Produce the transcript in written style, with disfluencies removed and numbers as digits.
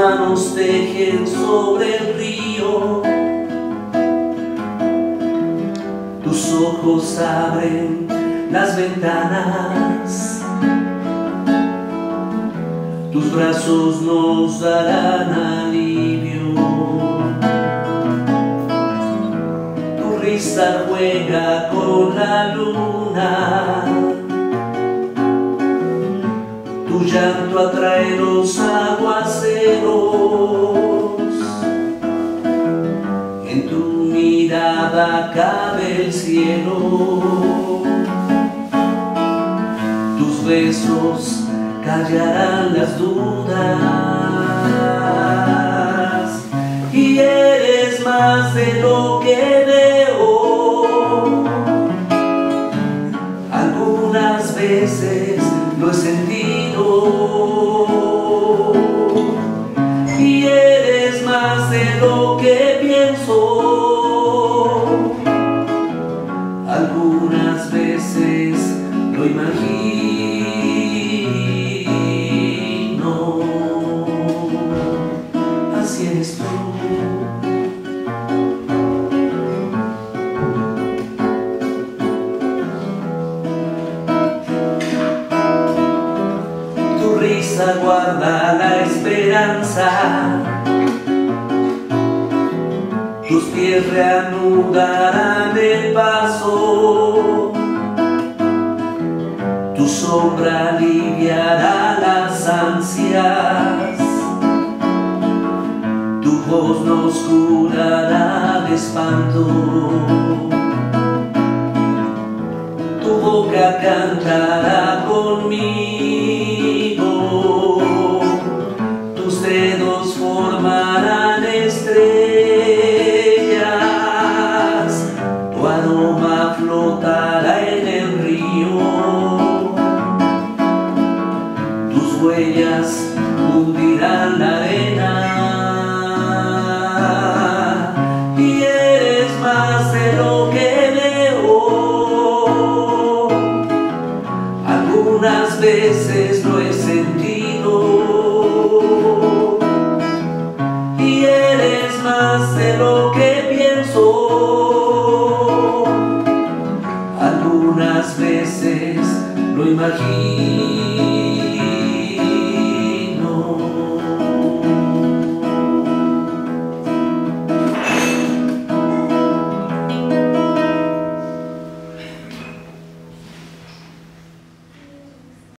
manos tejen sobre el río, tus ojos abren las ventanas, tus brazos nos darán alivio, tu risa juega con la luna, tu llanto atrae los aguaceros, en tu mirada cabe el cielo, tus besos callarán las dudas, y eres más de lo que veo. Algunas veces lo he sentido, y eres más de lo que pienso. Algunas veces lo imagino. Así eres tú. Tu risa guarda la esperanza, tus pies reanudarán el paso, tu sombra aliviará las ansias, tu voz nos curará de espanto, tu boca cantará